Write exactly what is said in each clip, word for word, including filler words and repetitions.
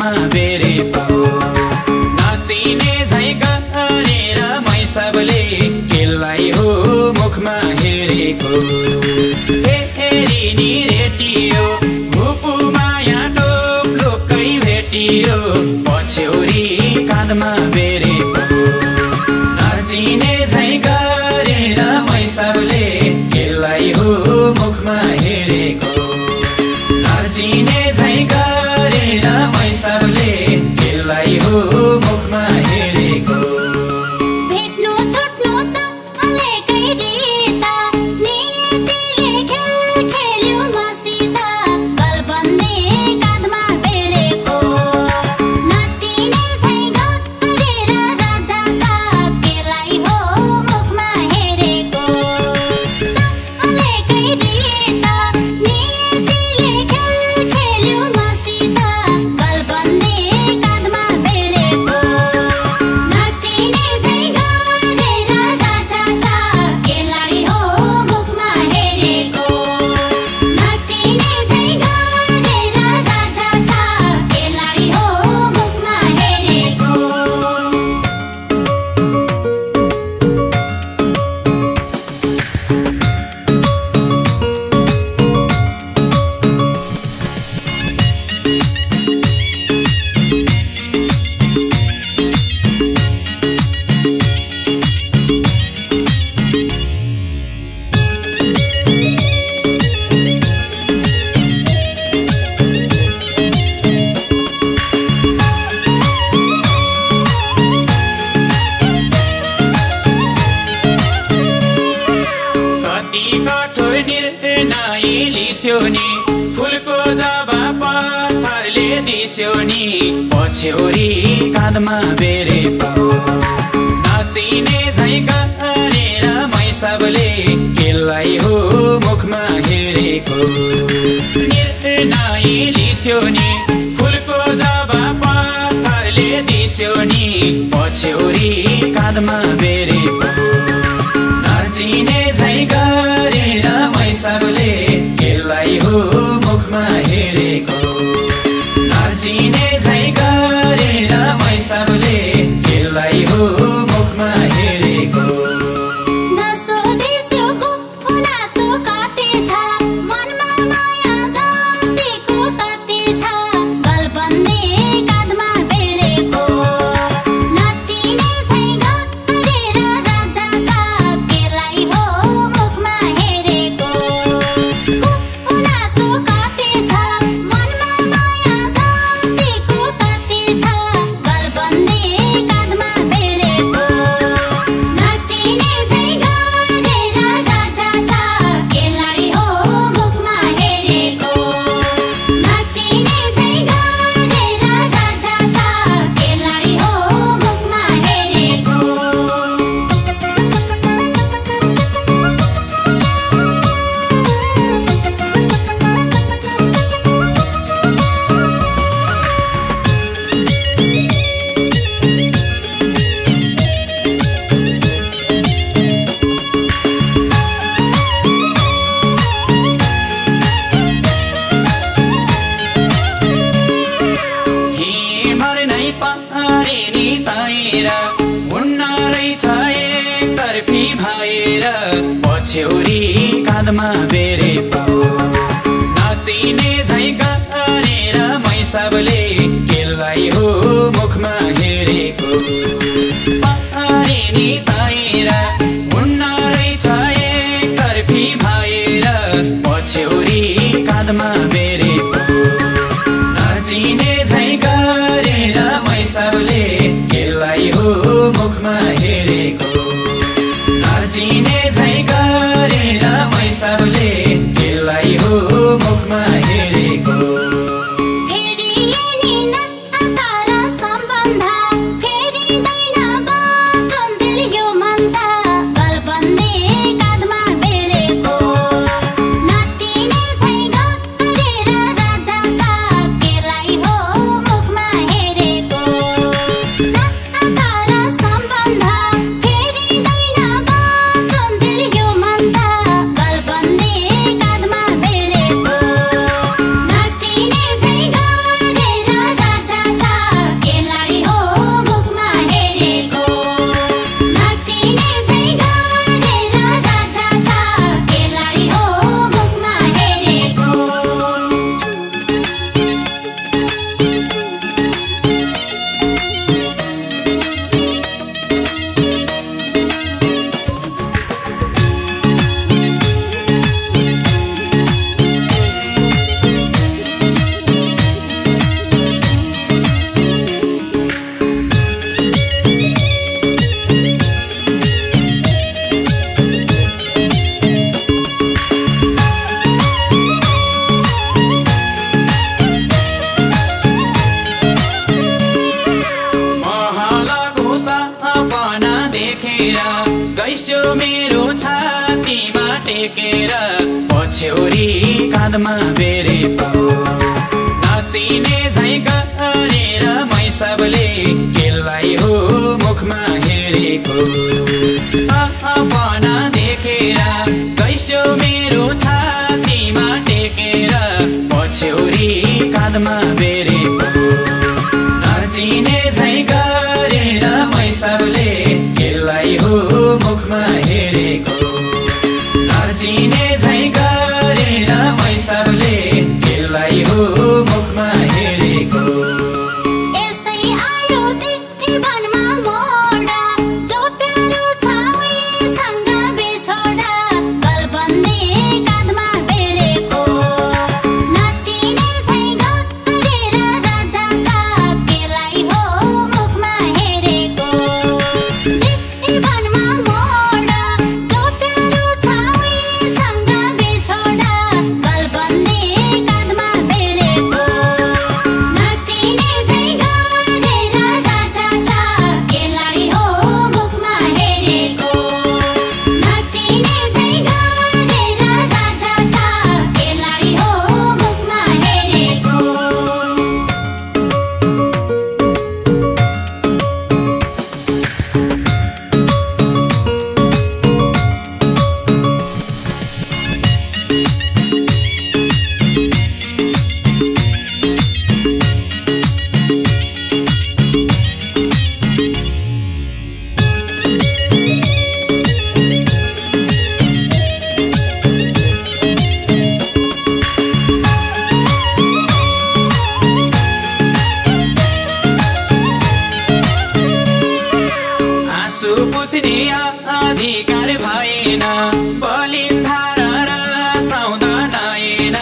मा बेरे पो नाचिने झै गरेर मै सबले केलाई हो मुखमा हेरेको हेरिनी रेटियो भुपु माया टोप्लोकै भेटियो पछ्यौरी काँधमा बेरे पो नाचिने झै गरेर मै सबले केलाई हो मुखमा हेरेको नाचिने झै गरेर मै सबले केलाई हो मुखमा हेरेको फूलको जबा पत्थरले दिस्यो नि पछ्यौरी काँधमा बेरे पो नाचिने झै गरेर मै सबले केलाई हो मुखमा हेरेको निर्णय लिस्यो नि फूलको जबा पत्थरले दिस्यो नि पछ्यौरी काँधमा बेरे पो नाचिने झै गरेर मै सबले केलाई हो मुखमा हेरेको नाचिने झै गरेर मै सबले केलाई हो मुखमा हेरेको पछ्यौरी काँधमा बेरे पो नाचिने झै गरेर मै सबले केलाई हो मुखमा हेरेको पारिनी ताएर हुन्न रहेछ एक तर्फी भएर पछ्यौरी काँधमा बेरे पो नाचिने झै गरेर मै सबले केलाई हो मुखमा हेरेको नाचिने झै गरेर मै सबले केलाई हो मुखमा हेरेको फेरि नि नतारा। छोरी काँधमा बेरे पाऊ नाचिने झैँ गरेर मै सबले केलाई हो मुखमा हेरेको सपना देखेर गइस्यो मेरो छातीमा टेकेर पछ्यौरी काँधमा बेरे पाऊ नाचिने झैँ गरेर मै सबले केलाई हो मुखमा हेरेको नाचिने झैँ गरेर मै सबले केलाई हो मुखमा हेरेको अधिकार भएन बलिन्धार र सौदा नएन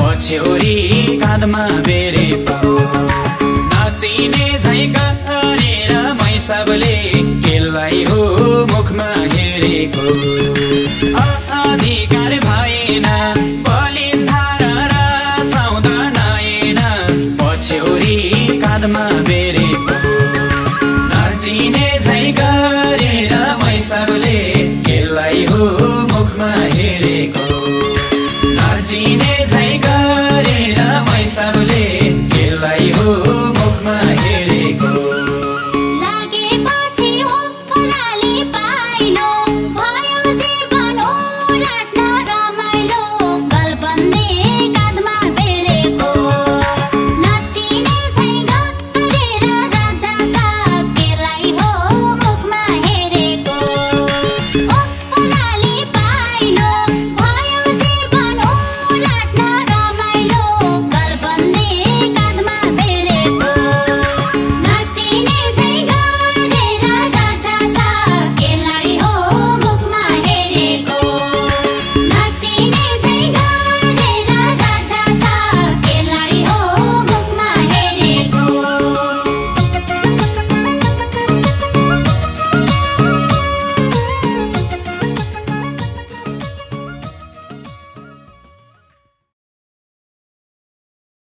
पछ्यौरी काँधमा बेरे पाऊ नाचिने झैँ गरेर मै सबले केलाई हो मुखमा हेरेको अधिकार भएन।